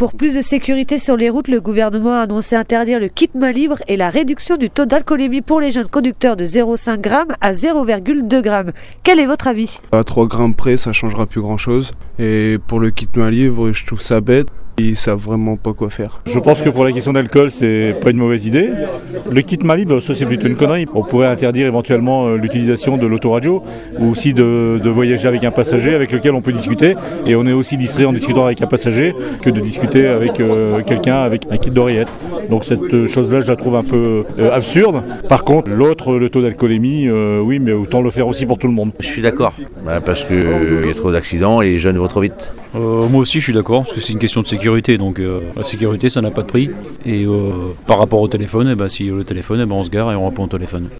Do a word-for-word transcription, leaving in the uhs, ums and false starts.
Pour plus de sécurité sur les routes, le gouvernement a annoncé interdire le kit main libre et la réduction du taux d'alcoolémie pour les jeunes conducteurs de zéro virgule cinq grammes à zéro virgule deux grammes. Quel est votre avis? À trois grammes près, ça ne changera plus grand-chose. Et pour le kit main libre, je trouve ça bête. Ils ne savent vraiment pas quoi faire. Je pense que pour la question d'alcool, c'est pas une mauvaise idée. Le kit main libre, ça c'est plutôt une connerie. On pourrait interdire éventuellement l'utilisation de l'autoradio ou aussi de, de voyager avec un passager avec lequel on peut discuter. Et on est aussi distrait en discutant avec un passager que de discuter avec euh, quelqu'un avec un kit d'oreillette. Donc cette chose-là, je la trouve un peu euh, absurde. Par contre, l'autre, le taux d'alcoolémie, euh, oui, mais autant le faire aussi pour tout le monde. Je suis d'accord, bah, parce qu'il euh, y a trop d'accidents et les jeunes vont trop vite. Euh, moi aussi je suis d'accord, parce que c'est une question de sécurité, donc euh, la sécurité ça n'a pas de prix, et euh, par rapport au téléphone, eh ben, si le téléphone, eh ben, on se gare et on répond au téléphone.